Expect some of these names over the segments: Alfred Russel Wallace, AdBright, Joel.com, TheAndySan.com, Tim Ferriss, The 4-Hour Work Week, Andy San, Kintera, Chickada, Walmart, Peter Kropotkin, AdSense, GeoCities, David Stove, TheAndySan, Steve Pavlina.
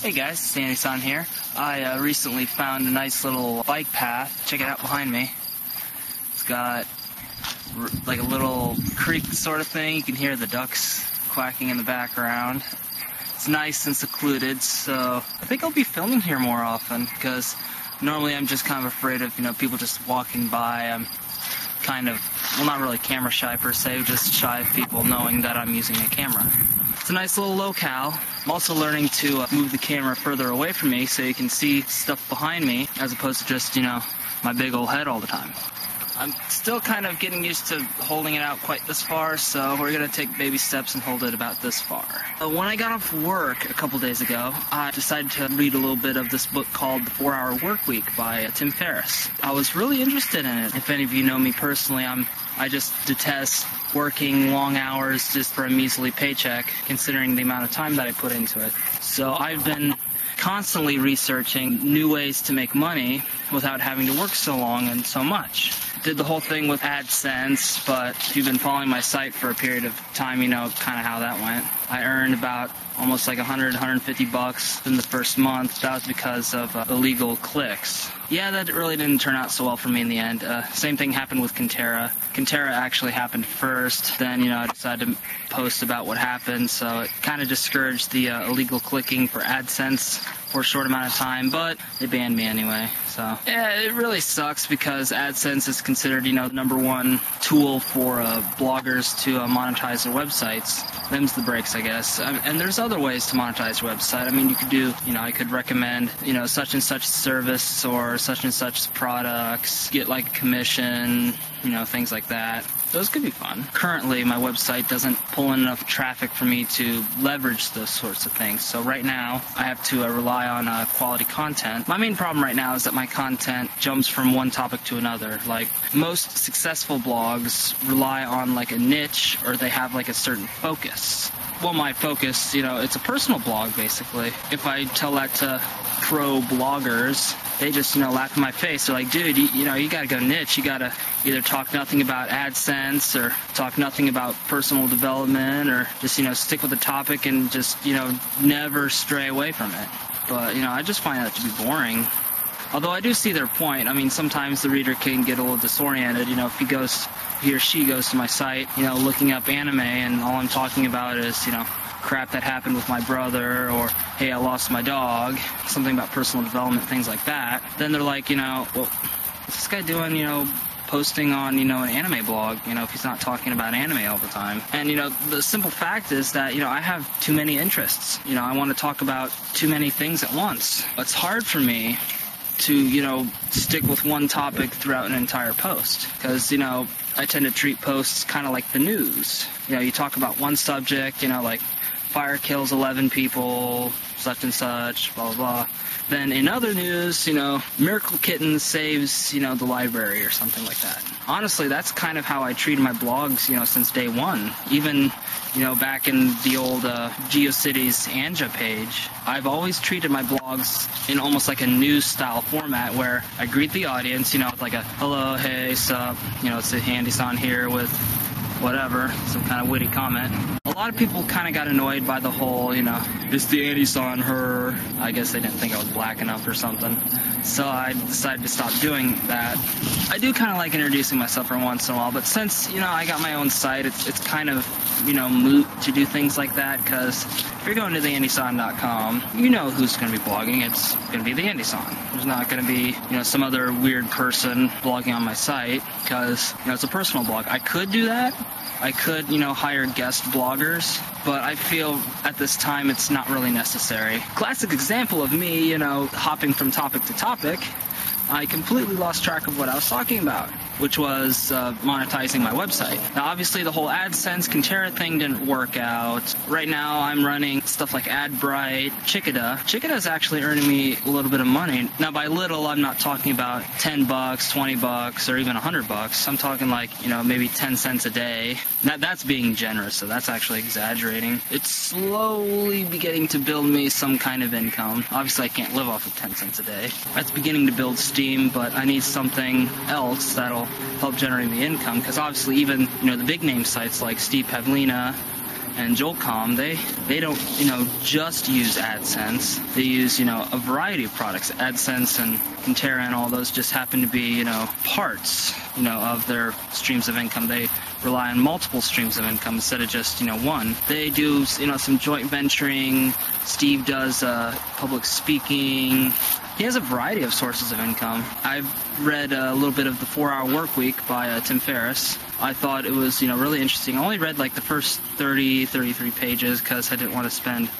Hey guys, it's Andy San here. I recently found a nice little bike path. Check it out behind me. It's got like a little creek sort of thing. You can hear the ducks quacking in the background. It's nice and secluded, so I think I'll be filming here more often because normally I'm just kind of afraid of, people just walking by. I'm kind of, well, not really camera shy per se, just shy of people knowing that I'm using a camera. It's a nice little locale. I'm also learning to move the camera further away from me so you can see stuff behind me as opposed to just, my big old head all the time. I'm still kind of getting used to holding it out quite this far, so we're going to take baby steps and hold it about this far. When I got off work a couple days ago, I decided to read a little bit of this book called The 4-Hour Work Week by Tim Ferriss. I was really interested in it. If any of you know me personally, I just detest working long hours just for a measly paycheck, considering the amount of time that I put into it. So I've been constantly researching new ways to make money without having to work so long and so much. Did the whole thing with AdSense, but if you've been following my site for a period of time, you know kind of how that went. I earned about almost like $150 in the first month. That was because of illegal clicks. Yeah, that really didn't turn out so well for me in the end. Same thing happened with Kintera. Kintera actually happened first. Then, I decided to post about what happened, so it kind of discouraged the illegal clicking for AdSense for a short amount of time, but they banned me anyway. So, yeah, it really sucks because AdSense is considered, the #1 tool for bloggers to monetize their websites. Them's the breaks, I guess. And there's other ways to monetize your website. I mean, you could do, I could recommend, such and such service or such and such products, get like a commission, things like that. Those could be fun. Currently, my website doesn't pull in enough traffic for me to leverage those sorts of things. So right now, I have to rely on quality content. My main problem right now is that my content jumps from one topic to another. Like, most successful blogs rely on like a niche or they have like a certain focus. Well, my focus, it's a personal blog, basically. If I tell that to pro bloggers, they just, laugh in my face. They're like, dude, you gotta go niche. You gotta either talk nothing about AdSense or talk nothing about personal development or just, stick with the topic and just, never stray away from it. But, I just find that to be boring. Although I do see their point. I mean, sometimes the reader can get a little disoriented, if he or she goes to my site, looking up anime and all I'm talking about is, crap that happened with my brother or, hey, I lost my dog, something about personal development, things like that. Then they're like, well, what's this guy doing, posting on, an anime blog, if he's not talking about anime all the time. And, the simple fact is that, I have too many interests. I want to talk about too many things at once. It's hard for me to, stick with one topic throughout an entire post. Because, I tend to treat posts kind of like the news. You talk about one subject, like fire kills 11 people, such and such, blah, blah, blah. Then in other news, Miracle Kitten saves, the library or something like that. Honestly, that's kind of how I treated my blogs, since day one. Even, back in the old GeoCities Anja page, I've always treated my blogs in almost like a news-style format where I greet the audience, with like a hello, hey, sup, it's AndySan here with whatever, some kind of witty comment. A lot of people kind of got annoyed by the whole, it's the AndySan her. I guess they didn't think I was black enough or something. So I decided to stop doing that. I do kind of like introducing myself every once in a while, but since, I got my own site, it's kind of, moot to do things like that, because if you're going to TheAndySan.com, who's going to be blogging. It's going to be TheAndySan. There's not going to be, some other weird person blogging on my site, because, it's a personal blog. I could do that. I could, hire guest bloggers, but I feel at this time it's not really necessary. Classic example of me, hopping from topic to topic, I completely lost track of what I was talking about, which was monetizing my website. Now, obviously, the whole AdSense, Kintera thing didn't work out. Right now, I'm running stuff like AdBright, Chickada. Chickada's actually earning me a little bit of money. Now, by little, I'm not talking about $10, $20, or even $100. I'm talking like, maybe 10 cents a day. That's being generous, so that's actually exaggerating. It's slowly beginning to build me some kind of income. Obviously, I can't live off of 10 cents a day. That's beginning to build steam, but I need something else that'll help generate the income, because obviously even, the big name sites like Steve Pavlina and Joel.com, they don't, just use AdSense. They use, a variety of products. AdSense and Kintera and all those just happen to be, parts, of their streams of income. They rely on multiple streams of income instead of just, one. They do, some joint venturing. Steve does public speaking. He has a variety of sources of income. I've read a little bit of The 4-Hour Work Week by Tim Ferriss. I thought it was, really interesting. I only read, the first 33 pages because I didn't want to spend,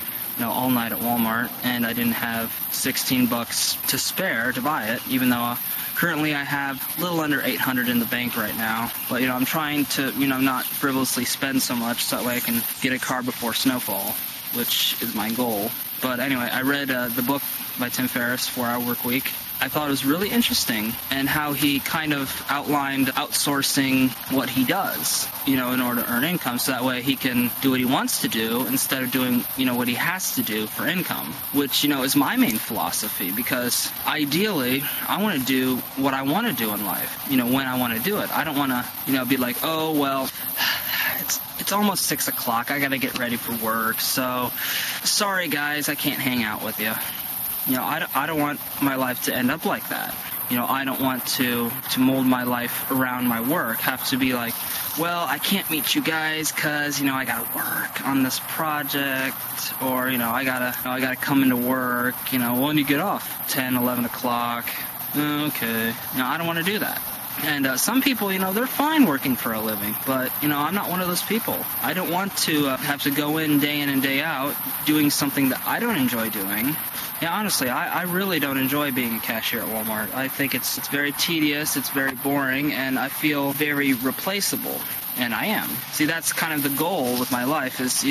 all night at Walmart, and I didn't have $16 to spare to buy it, even though currently I have a little under $800 in the bank right now. But, I'm trying to, not frivolously spend so much so that way I can get a car before snowfall, which is my goal. But anyway, I read the book by Tim Ferriss, 4-Hour Work Week. I thought it was really interesting, and how he kind of outlined outsourcing what he does, in order to earn income, so that way he can do what he wants to do instead of doing, what he has to do for income, which, is my main philosophy, because ideally I want to do what I want to do in life, when I want to do it. I don't want to, be like, oh, well, it's almost 6 o'clock. I got to get ready for work. So sorry, guys, I can't hang out with you. I don't want my life to end up like that. I don't want to mold my life around my work, have to be like, well, I can't meet you guys because, I got to work on this project, or, I got to come into work, when you get off, 10, 11 o'clock. Okay. I don't want to do that. And some people, they're fine working for a living, but, I'm not one of those people. I don't want to have to go in and day out doing something that I don't enjoy doing. Yeah, honestly, I really don't enjoy being a cashier at Walmart. I think it's very tedious, it's very boring, and I feel very replaceable, and I am. See, that's kind of the goal with my life is,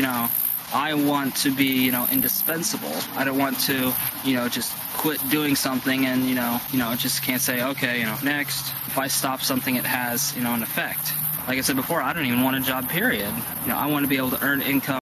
I want to be, indispensable. I don't want to, just quit doing something and, just can't say, okay, next. If I stop something, it has, an effect. Like I said before, I don't even want a job, period. I want to be able to earn income.